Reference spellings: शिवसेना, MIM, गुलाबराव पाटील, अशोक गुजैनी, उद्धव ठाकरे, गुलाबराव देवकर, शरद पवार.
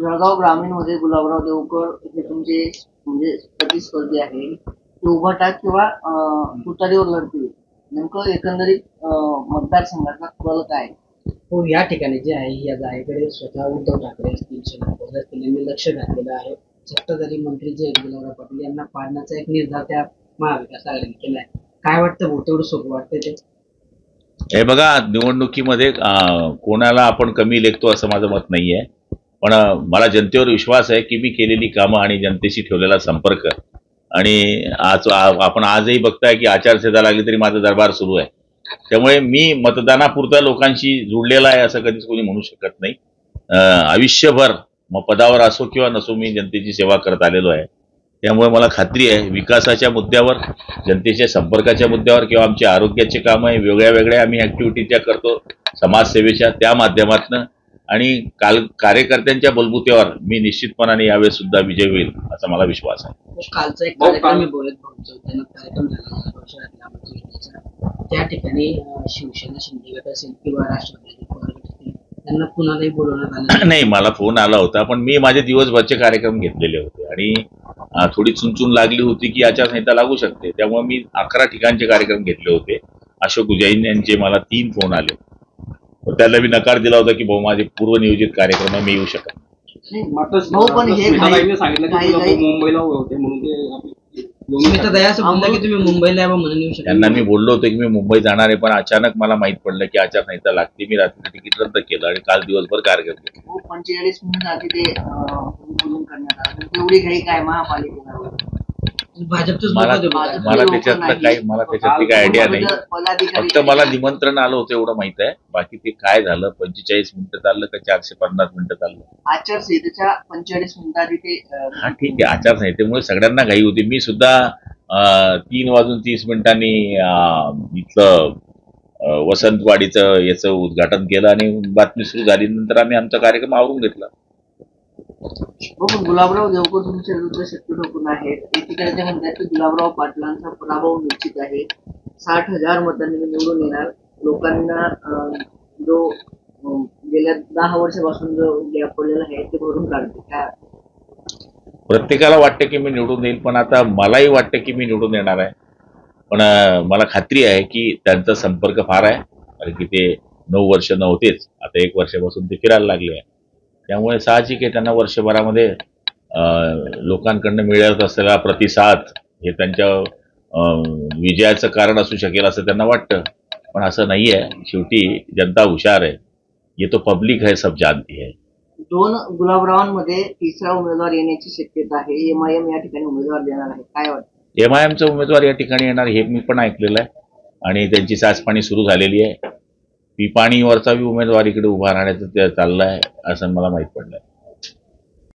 जळगाव ग्रामीण मध्ये गुलाबराव देवकर हे तुमचे म्हणजे प्रतिस्पर्धी आहे, ते उभाटा किंवा तुतारीवर लढतील, नेमकं एकंदरीत मतदारसंघाचा कल काय? हो, या ठिकाणी जे आहे या जागेकडे स्वतः उद्धव ठाकरे असतील, शरद पवार लक्ष घातलेलं आहे. सत्ताधारी मंत्री जे गुलाबराव पाटील यांना पाडण्याचा एक निर्धार त्या महाविकास आघाडीने केला आहे. काय वाटतं, भोवतेवढं सोपं वाटतंय ते? हे बघा, निवडणुकीमध्ये कोणाला आपण कमी लेखतो असं माझं मत नाही आहे, पण मला जनतेवर विश्वास आहे की मी केलेली कामं आणि जनतेशी ठेवलेला संपर्क, आणि आज आपण आजही बघताय की आचारसंहिता लागली तरी माझा दरबार सुरू आहे. त्यामुळे मी मतदानापुरता लोकांशी जुळलेला आहे असं कधीच कोणी म्हणू शकत नाही. आयुष्यभर मग पदावर असो किंवा नसो मी जनतेची सेवा करत आलेलो आहे. त्यामुळे मला खात्री आहे विकासाच्या मुद्द्यावर, जनतेच्या संपर्काच्या मुद्द्यावर किंवा आमचे आरोग्याचे काम आहे, वेगळ्या आम्ही ॲक्टिव्हिटी त्या करतो समाजसेवेच्या, त्या माध्यमातून आणि कार्यकर्त्यांच्या बलबुत्यावर मी निश्चितपणाने यावेळेस सुद्धा विजय होईल असा मला विश्वास आहे. कालचा एक कार्यक्रम झाला, त्या ठिकाणी शिवसेना शिंदे गट असेल किंवा राष्ट्रवादी त्यांना कुणालाही बोलवण्यात आलं नाही. मला फोन आला होता, पण मी माझे दिवसभरचे कार्यक्रम घेतलेले होते आणि थोडी चुनचुन लागली होती की आचारसंहिता लागू शकते, त्यामुळे मी 11 ठिकाणचे कार्यक्रम घेतले होते. अशोक गुजैनी यांचे मला 3 फोन आले, त्याला मी नकार दिला होता की भाऊ माझे पूर्वनियोजित कार्यक्रम आहे, मी येऊ शकत नाही. त्यांना मी बोललो होतो की मी मुंबई जाणार आहे, पण अचानक मला माहित पडलं की आचारसंहिता लागते. मी रात्री तिकीट रद्द केलं आणि काल दिवसभर कार्यक्रम केला. 45 मिनिट आधी ते बोलून करण्यात आलं, तेवढी काही काय महापालिकेला मला त्याच्यातली काही आयडिया नाही. फक्त मला निमंत्रण आलं होतं एवढं माहित आहे, बाकी ते काय झालं 45 मिनिटं चाललं का 450 मिनिटं चाललं. आचारसंहितेच्या 45 मिनिटं आधी ते हा ठीक आहे, आचारसंहितेमुळे सगळ्यांना घाई होती. मी सुद्धा 3:30 इथलं वसंतवाडीचं याचं उद्घाटन केलं आणि बातमी सुरू झाली, नंतर आम्ही आमचा कार्यक्रम आवरून घेतला. गुलाबराव देवकर तुमच्या विरुद्ध शक्तीटोकून आहेत, एकीकडे ते म्हणतात की गुलाबराव पाटलांचा पराभव निश्चित आहे, 60,000 मतांनी निवडून येणार. लोकांना जो गेल्या 10 वर्षापासून जो गॅप पडलेला आहे ते भरून काढते का? प्रत्येकाला वाटतं की मी निवडून येईल, पण आता मलाही वाटतं की मी निवडून येणार आहे, पण मला खात्री आहे की त्यांचा संपर्क फार आहे, कारण की ते 9 वर्ष नव्हतेच, आता 1 वर्षापासून ते फिरायला लागले आहे. त्यामुळे साहजिक आहे त्यांना वर्षभरामध्ये लोकांकडनं मिळत असलेला प्रतिसाद हे त्यांच्या विजयाचं कारण असू शकेल असं त्यांना वाटतं, पण असं नाही आहे. शेवटी जनता हुशार आहे, ये तो पब्लिक है, सब जानती है. 2 गुलाबरावांमध्ये तिसरा उमेदवार येण्याची शक्यता आहे, MIM या ठिकाणी उमेदवार देणार आहे, काय वाटतं? MIMचा उमेदवार या ठिकाणी येणार हे मी पण ऐकलेलं आहे, आणि त्यांची साचपाणी सुरू झालेली आहे. पिपाणीवरचा उमेदवारीकडे उभा राहण्याचं चाललं आहे असं मला माहीत पडलं.